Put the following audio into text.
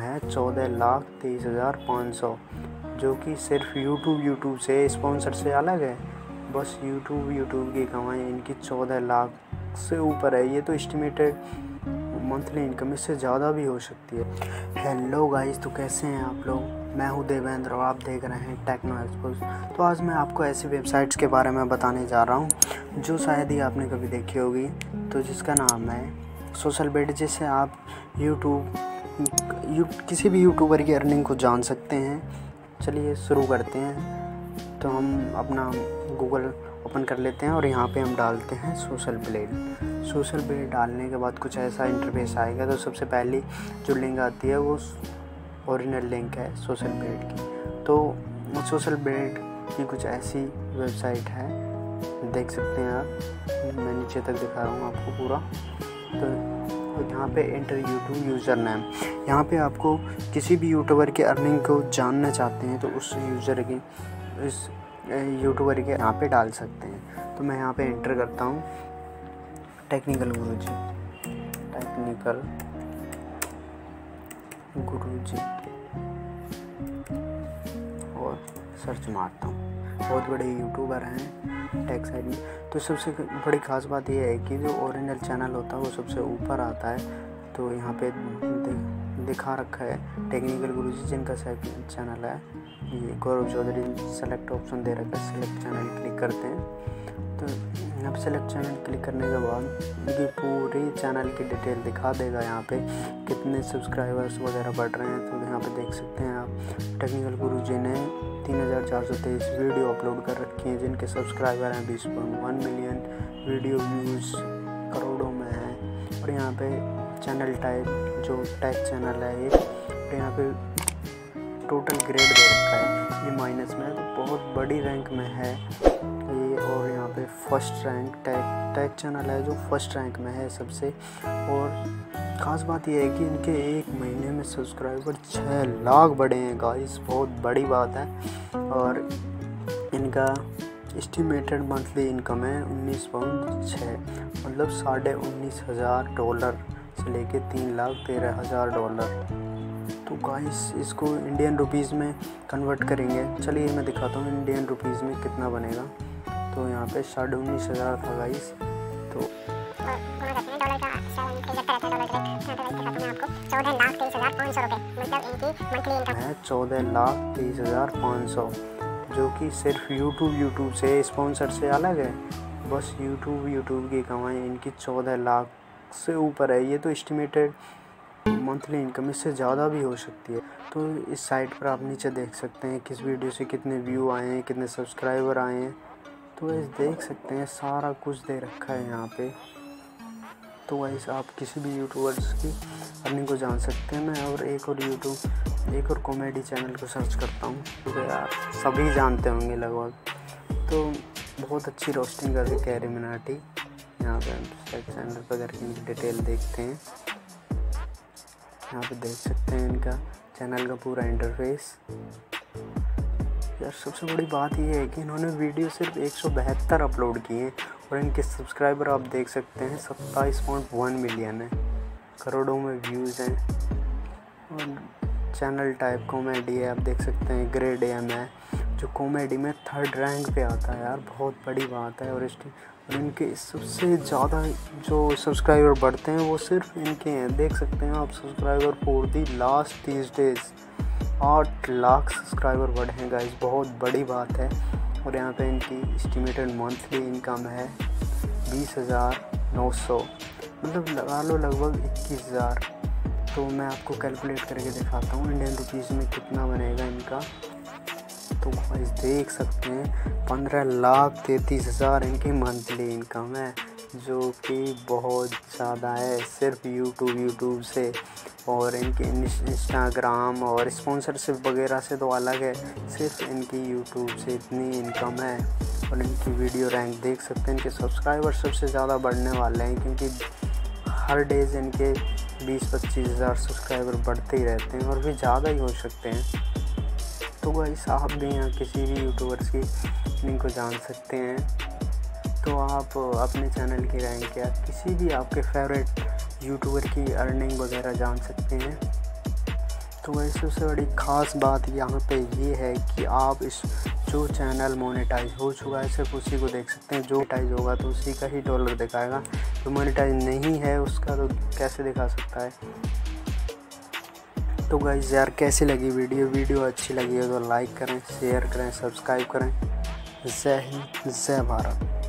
है 14,23,500 जो कि सिर्फ यूट्यूब से स्पॉन्सर से अलग है। बस यूट्यूब की कमाई इनकी 14 लाख से ऊपर है। ये तो एस्टिमेटेड मंथली इनकम इससे ज़्यादा भी हो सकती है। हेलो गाइस, तो कैसे हैं आप लोग? मैं हूं देवेंद्र और आप देख रहे हैं टेक्नो एक्सपोज। तो आज मैं आपको ऐसी वेबसाइट्स के बारे में बताने जा रहा हूँ जो शायद ही आपने कभी देखी होगी, तो जिसका नाम है सोशल ब्लेड, जिससे आप किसी भी यूट्यूबर की अर्निंग को जान सकते हैं। चलिए शुरू करते हैं। तो हम अपना गूगल ओपन कर लेते हैं और यहाँ पे हम डालते हैं सोशल ब्लेड। सोशल ब्लेड डालने के बाद कुछ ऐसा इंटरफेस आएगा। तो सबसे पहली जो लिंक आती है वो ओरिजिनल लिंक है सोशल ब्लेड की। तो सोशल ब्लेड की कुछ ऐसी वेबसाइट है, देख सकते हैं आप। मैं नीचे तक दिखा रहा हूँ आपको पूरा। तो यहाँ पे एंटर यूट्यूब यूज़र नेम, यहाँ पे आपको किसी भी यूट्यूबर के अर्निंग को जानना चाहते हैं तो उस यूट्यूबर के यहाँ पे डाल सकते हैं। तो मैं यहाँ पे एंटर करता हूँ टेक्निकल गुरुजी और सर्च मारता हूँ। बहुत बड़े यूट्यूबर हैं टेक साइड में। तो सबसे बड़ी ख़ास बात यह है कि जो ओरिजिनल चैनल होता है वो सबसे ऊपर आता है। तो यहाँ पे दिखा रखा है टेक्निकल गुरुजी, जिनका चैनल है ये गौरव चौधरी। सेलेक्ट ऑप्शन दे रखा है, सेलेक्ट चैनल क्लिक करते हैं। तो अब सेलेक्ट चैनल क्लिक करने के बाद ये पूरी चैनल की डिटेल दिखा देगा, यहाँ पे कितने सब्सक्राइबर्स वगैरह बढ़ रहे हैं। तो यहाँ पे देख सकते हैं आप, टेक्निकल गुरुजी ने 3,423 वीडियो अपलोड कर रखी हैं, जिनके सब्सक्राइबर हैं 20.1 मिलियन, वीडियो व्यूज़ करोड़ों में हैं। और यहाँ पे चैनल टाइप जो टैग चैनल है ये, और यहाँ पे टोटल ग्रेड दे रखा है, ये माइनस में है तो बहुत बड़ी रैंक में है ये। और यहाँ पे फर्स्ट रैंक टैग चैनल है जो फर्स्ट रैंक में है सबसे। और ख़ास बात यह है कि इनके एक महीने में सब्सक्राइबर 6 लाख बढ़े हैं गाइस, बहुत बड़ी बात है। और इनका एस्टिमेटेड मंथली इनकम है 19.6, मतलब 19,500 डॉलर से लेके 3,13,000 डॉलर। तो गाइस इसको इंडियन रुपीस में कन्वर्ट करेंगे। चलिए मैं दिखाता हूँ इंडियन रुपीस में कितना बनेगा। तो यहाँ पे 19,500 था गाइस। तो है 14,23,500 जो कि सिर्फ यूट्यूब से स्पॉन्सर से अलग है। बस यूट्यूब की कमाई इनकी 14 लाख से ऊपर है। ये तो एस्टिमेटेड मंथली इनकम इससे ज़्यादा भी हो सकती है। तो इस साइट पर आप नीचे देख सकते हैं किस वीडियो से कितने व्यू आए हैं, कितने सब्सक्राइबर आए हैं। तो ये देख सकते हैं, सारा कुछ दे रखा है यहाँ पे। तो वैसे आप किसी भी यूट्यूबर्स की अर्निंग को जान सकते हैं। मैं और एक और कॉमेडी चैनल को सर्च करता हूँ, तो यार सभी जानते होंगे लगभग। तो बहुत अच्छी रोस्टिंग कर रही कैरी मिनाटी। यहाँ पे हम चैनल पर इनकी डिटेल देखते हैं। यहाँ पे देख सकते हैं इनका चैनल का पूरा इंटरफेस। यार सबसे बड़ी बात यह है कि इन्होंने वीडियो सिर्फ 172 अपलोड किए हैं और इनके सब्सक्राइबर आप देख सकते हैं 27.1 मिलियन है, करोड़ों में व्यूज़ हैं। और चैनल टाइप कॉमेडी है, आप देख सकते हैं ग्रेड एम है, जो कॉमेडी में 3rd रैंक पे आता है। यार बहुत बड़ी बात है। और इनके सबसे ज़्यादा जो सब्सक्राइबर बढ़ते हैं वो सिर्फ इनके हैं, देख सकते हैं आप। Subscriber for the last 30 days 8 lakh subscriber बढ़े हैं गाइस, बहुत बड़ी बात है। और यहाँ पे इनकी एस्टिमेटेड मंथली इनकम है 20,900, मतलब लगा लो लगभग 21,000। तो मैं आपको कैलकुलेट करके दिखाता हूँ इंडियन रुपीज़ में कितना बनेगा इनका। तो गाइस देख सकते हैं 15,33,000 इनकी मंथली इनकम है, जो कि बहुत ज़्यादा है सिर्फ यूट्यूब से। और इनके इंस्टाग्राम और स्पॉन्सरशिप वगैरह से तो अलग है, सिर्फ इनकी यूट्यूब से इतनी इनकम है। और इनकी वीडियो रैंक देख सकते हैं, इनके सब्सक्राइबर सबसे ज़्यादा बढ़ने वाले हैं क्योंकि हर डेज़ इनके 20-25,000 सब्सक्राइबर बढ़ते ही रहते हैं और भी ज़्यादा ही हो सकते हैं। तो गाइस आप भी यहाँ किसी भी यूट्यूबर्स की लिंक को जान सकते हैं। तो आप अपने चैनल की रैंक या किसी भी आपके फेवरेट यूट्यूबर की अर्निंग वगैरह जान सकते हैं। तो वैसे उससे बड़ी ख़ास बात यहाँ पे ये है कि आप इस जो चैनल मोनेटाइज हो चुका है सिर्फ उसी को देख सकते हैं। जो मोनेटाइज होगा तो उसी का ही डॉलर दिखाएगा, जो मोनेटाइज नहीं है उसका तो कैसे दिखा सकता है। तो गाइस यार कैसी लगी वीडियो अच्छी लगी है तो लाइक करें, शेयर करें, सब्सक्राइब करें। जय हिंद, जय भारत।